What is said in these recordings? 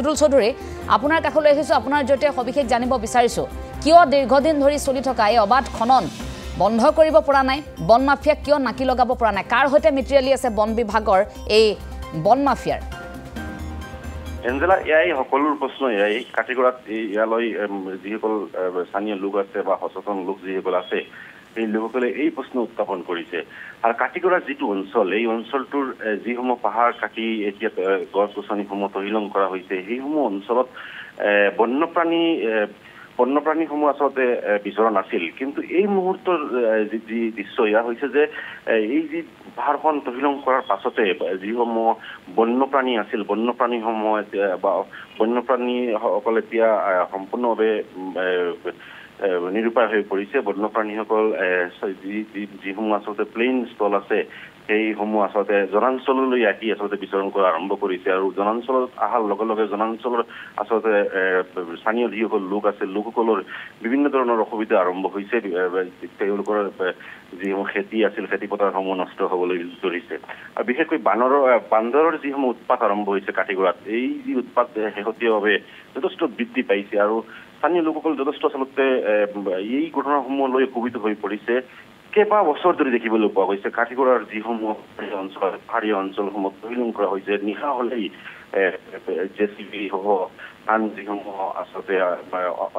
Sudul Sodure, Apuna Kakole, Apuna Jote, Hobike, Janibo Bisariso, Kyo de Godin Hori Solitokai, Obat Konon, Bondo Koribo Purana, Bon Mafia Kyo, Nakilogabo Purana, Car Hotel Material as a Bon Bibagor, a Bon Mafia. Angela Yai Hokolur Posso, Yai, category Yaloi, vehicle, Sanya Luga Seva, Hosoton Lux Zibola Se, in Lukole, a Posno Tapon Korise. Our category Zitu Unsol, A Unsol Tour, Zihomo Pahar, Kaki, Etiap, Gorsoni Homoto Hilon Korahi, Himon Solot, Bonnoprani Homoasote, Bizoran Asil, came to A Murtor the Soya, which is a easy Harpon to Hilon Kora Pasote, Zihomo, Bonnoprani Asil, Bonnoprani Homo, Bonnoprani Hocoletia, Homponove. নিরূপায় হৈ পৰিছে বন্যপ্ৰাণীসকল যিসমূহ আছতে plan স্থল আছে সেইসমূহ আছতে জনাঞ্চললৈ আহি আছতে বিচৰণ কৰা আৰম্ভ কৰিছে আৰু জনাঞ্চলত আহাৰ লগে লগে জনাঞ্চলৰ আছতে স্থানীয় যিসকল লোক আছে লোকসকলৰ বিভিন্ন ধৰণৰ অসুবিধা আৰম্ভ হৈছে তেওঁলোকৰ যিসমূহ খেতি আছিল খেতিপথাৰসমূহ নষ্ট হ'বলৈ ধৰিছে আৰু বিশেষকৈ বান্দৰৰ যিসমূহ উৎপাত আৰম্ভ হৈছে কাটিগৰাত এই যি উৎপাত শেহতীয়াভাৱে যথেষ্ট বৃদ্ধি পাইছে আৰু স্থানীয় লোকসকল যথেষ্ট আচলতে এই ঘটনাসমূহ লৈ কবিত হৈ পৰিছে কেবা বছৰ ধৰি দেখিবলৈ পোৱা গৈছে কাটিগৰাৰ যিসমূহ অঞ্চল পাহাৰী অঞ্চলসমূহত তৈলং কৰা হৈছে নিহা হ'লেই জেচিবি হ'ব আন যিসমূহ আছতে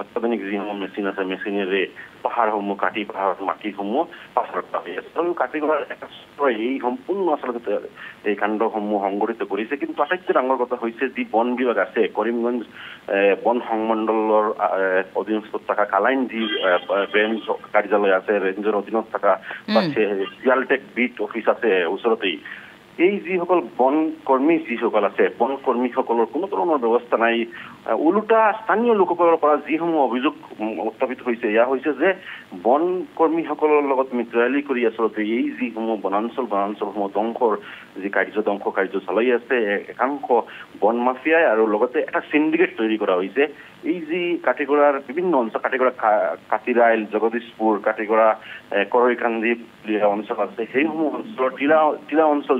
অত্যাধুনিক যিসমূহ মেচিন আছে মেচিনেৰে পাহাৰসমূহ কাটি পাহাৰত মাটিসমূহ পাছত পাবি আৰু কাটিগৰাৰ এটা এই সম্পূৰ্ণ আচলতে এই কাণ্ডসমূহ সংগঠিত কৰিছে কিন্তু আটাইতকৈ ডাঙৰ কথা হৈছে যি বন বিভাগ আছে কৰিমগঞ্জ বন সংমণ্ডলৰ অধীনস্থ থকা কালাইন যি ৰেঞ্জ কাৰ্যালয় আছে ৰেঞ্জৰ অধীনত থকা জিয়ালটেক বিট অফিচ আছে ওচৰতেই এই যিসকল বন কৰ্মী যিসকল আছে বন কৰ্মীসকলৰ কোনো ধৰণৰ ব্যৱস্থা নাই উলুটা স্থানীয় লোকসকলৰ পৰা যিসমূহ অভিযোগ উত্থাপিত হৈছে ইয়া হৈছে যে বন কৰ্মীসকলৰ লগত মিত্ৰালি কৰি আচলতে এই যিসমূহ বনাঞ্চলসমূহ দংখৰ যি কাৰ্য চলাই আছে একাংশ বন মাফিয়াই আৰু লগতে এটা সিন্ডিকেট তৈরি কৰা হৈছে এই যি কাটিগৰাৰ বিভিন্ন অঞ্চল কাটিগৰা কাটিৰাইল জগদীশপুৰ কাটিগৰা কৰৈকান্দি অঞ্চল আছে সেইসমূহ অঞ্চলৰ টিলা অঞ্চল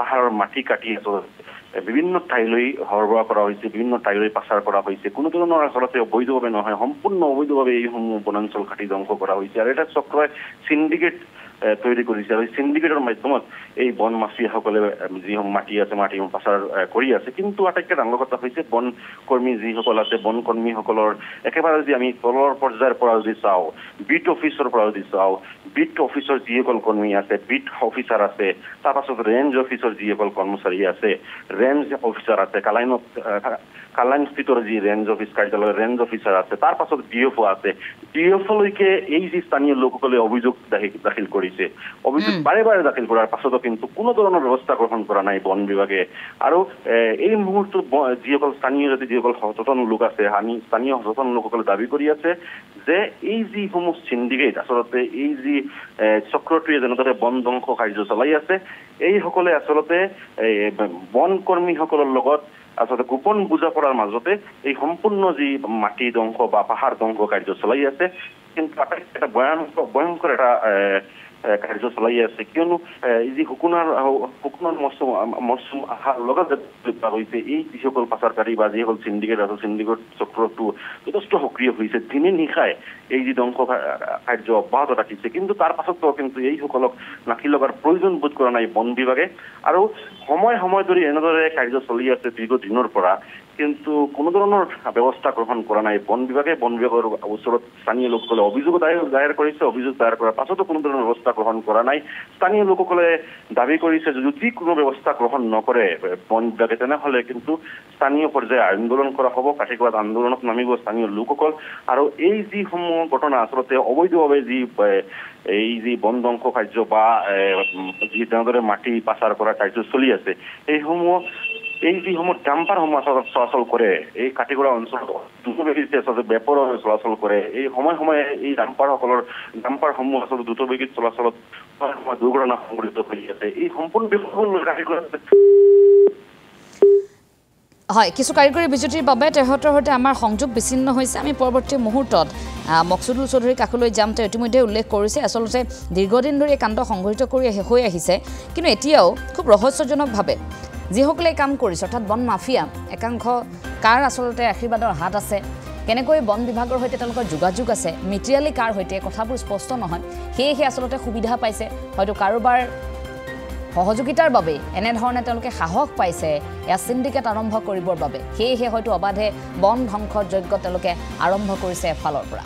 পাহাৰৰ মাটি কাটি বিভিন্ন ঠাইলৈ হৰবৰা কৰা হৈছে বিভিন্ন ঠাইলৈ পাচাৰ কৰা হৈছে কোনো ধৰণৰ আচলতে অবৈধভাৱে নহয় সম্পূৰ্ণ অবৈধভাৱে এইসমূহ বনাঞ্চল কাটি ধ্বংস কৰা হৈছে আৰু এটা চক্ৰই সিন্ডিকেট তৈরি কৰিছে আৰু সিন্ডিকেটৰ মাধ্যমত এই বন মাফিয়াসকলে যিসমূহ মাটি আছে মাটিসমূহ পাচাৰ কৰি আছে কিন্তু আটাইতকৈ ডাঙৰ কথা হৈছে বন কৰ্মী যিসকল আছে বন কৰ্মীসকলৰ একেবাৰে যদি আমি তলৰ পৰ্যায়ৰ পৰা যদি চাওঁ বিট অফিচৰ পৰা যদি চাওঁ বিট অফিচৰ যিসকল কৰ্মী আছে বিট অফিচাৰ আছে তাৰপাছত ৰেঞ্জ অফিচৰ যিসকল কৰ্মচাৰী আছে ৰেঞ্জ অফিচাৰ আছে কালাইনস্থিতৰ যি ৰেঞ্জ অফিচ কাৰ্যালয়ৰ ৰেঞ্জ অফিচাৰ আছে তাৰপাছত ডিএফও আছে ডিএফলৈকে এই যি স্থানীয় লোকসকলে অভিযোগ দাখিল কৰিছে অভিযোগ বাৰে বাৰে দাখিল কৰাৰ পাছতো কিন্তু কোনো ধৰণৰ ব্যৱস্থা গ্ৰহণ কৰা নাই বন বিভাগে আৰু এই মুহূৰ্তত যিসকল স্থানীয় যদি যিসকল সচেতন লোক আছে আমি স্থানীয় সচেতন লোকসকলে দাবী কৰি আছে যে এই যি সমূহ সিন্ডিকেট আচলতে এই যি চক্ৰটোৱে যেনেদৰে বন ধ্বংস কাৰ্য চলাই আছে এই সকলে আচলতে বন কৰ্মীসকলৰ লগত আচলতে গোপন বুজাপৰাৰ মাজতে এই সম্পূৰ্ণ যি মাটি ধ্বংস বা পাহাৰ ধ্বংস কাৰ্য চলাই আছে কিন্তু এটা ভয়ংকৰ এটা কাৰ্য চলাই আছে কিয়নো এই যি হুকুনাৰ মৌচুম আহাৰ লগত হৈছে এই যিসকল পাচাৰকাৰী বা যিসকল সিন্ডিকেট আছে সিন্ডিকেট চক্ৰটো যথেষ্ট সক্ৰিয় হৈছে দিনে নিশায় এই যি ধ্বংস কাৰ্য অব্যাহত ৰাখিছে কিন্তু তাৰ পাছতো কিন্তু এইসকলক নাকি লগাৰ প্ৰয়োজন বোধ কৰা নাই বন বিভাগে আৰু সময় সময় ধৰি এনেদৰে কাৰ্য চলি আছে দীৰ্ঘদিনৰ পৰা কিন্তু কোনো ধৰণৰ ব্যৱস্থা গ্ৰহণ কৰা নাই বন বিভাগৰ ওচৰত স্থানীয় লোকসকলে অভিযোগ দায়েৰ কৰিছে অভিযোগ দায়েৰ কৰাৰ পাছতো কোনো ধৰণৰ ব্যৱস্থা গ্ৰহণ কৰা নাই স্থানীয় লোকসকলে দাবী কৰিছে যদি কোনো ব্যৱস্থা গ্ৰহণ নকৰে বন বিভাগে তেনেহ'লে কিন্তু স্থানীয় পৰ্যায়ত আন্দোলন কৰা হ'ব কাটিগৰাত আন্দোলনত নামিব স্থানীয় লোকসকল আৰু এই যিসমূহ ঘটনা আচলতে অবৈধভাৱে যি এই যি বন ধ্বংস কাৰ্য বা যি তেনেদৰে মাটি পাচাৰ কৰা কাৰ্য চলি আছে এইসমূহ এই যিসমূহ ডাম্পাৰসমূহ চলাচল কৰে এই কাটিগৰা অঞ্চলত দ্ৰুতবেগীত আচলতে বেপৰ চলাচল কৰে এই সময়ে সময়ে এই ডাম্পাৰসমূহ আচলতে দ্ৰুতবেগীত চলাচলত দুৰ্ঘটনা সংঘটিত হৈ আছে এই সম্পূৰ্ণ বিষয়বোৰ কাটিগৰা হয় কিছু কারিগরি বিজুতিৰ বাবে তেহতৰ হতে আমাৰ সংযোগ বিছিন্ন হৈছে আমি পৰৱৰ্তী মুহূৰ্তত মকসুদুল চৌধুৰী কাকলৈ যাম তে ইতিমধ্যে উল্লেখ কৰিছে আসলতে দীৰ্ঘদিন ধৰি কাণ্ড সংঘটিত কৰি হৈ আহিছে কিন্তু এতিয়াও খুব ৰহস্যজনকভাৱে যিহকলে কাম কৰিছে অৰ্থাৎ বন মাফিয়া একাংশ কাৰ আসলতে আশীৰ্বাদৰ হাত আছে কেনেকৈ বন বিভাগৰ হৈতে তেওঁলোকৰ যোগাযোগ আছে মেটেৰিয়ালি কাৰ হৈতে কথাবোৰ স্পষ্ট নহয় হেহে আসলতে সুবিধা পাইছে হয়তো কাৰোবাৰ সহযোগিতাৰ বাবে এনে ধৰণে তেওঁলোকে সাহস পাইছে এয়া সিন্ডিকেট আৰম্ভ কৰিবৰ বাবে হেহে হয়তো অবাধে বন ধ্বংস যজ্ঞ তেওঁলোকে আৰম্ভ কৰিছে এফালৰ পৰা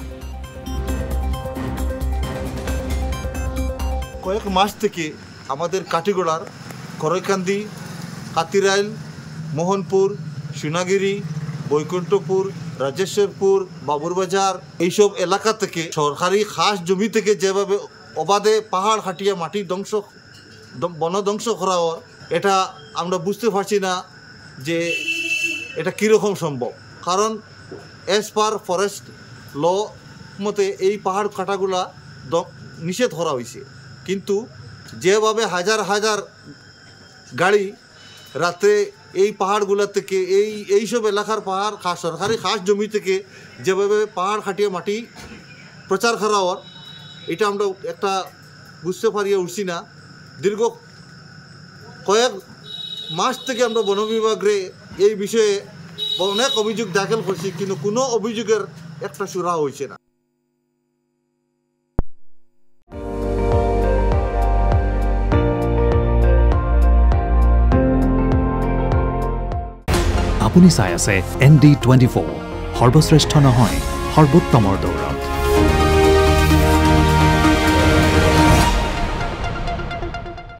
কয়েক মাস থেকে আমাদের কাটিগড়ার করৈকান্দি হাতিরাইল মোহনপুর সোনাগিরি বৈকুণ্ঠপুর রাজেশ্বরপুর বাবুরবাজার এই সব এলাকা থেকে সরকারি খাস জমি থেকে যেভাবে অবাধে পাহাড় হাটিয়ে মাটি ধ্বংস বন ধ্বংস করা হয় এটা আমরা বুঝতে পারছি না যে এটা কীরকম সম্ভব কারণ অ্যাজ পার ফরেস্ট ল মতে এই পাহাড় কাটাগুলা নিষেধ করা হয়েছে কিন্তু যেভাবে হাজার হাজার গাড়ি রাতে এই পাহাড়গুলা থেকে এইসব এলাকার পাহাড় সরকারি খাস জমি থেকে যেভাবে পাহাড় হাটিয়ে মাটি প্রচার করা হয় এটা আমরা একটা বুঝতে পারিয়ে উঠছি না দীর্ঘ কয়েক মাস থেকে আমরা বন বিভাগে এই বিষয়ে অনেক অভিযোগ দাখিল করছি কিন্তু কোনো অভিযোগের একটা সুরা হয়েছে না আপুনি চাই আছে ND24 সর্বশ্রেষ্ঠ নহয় সর্বোত্তমৰ দৌৰা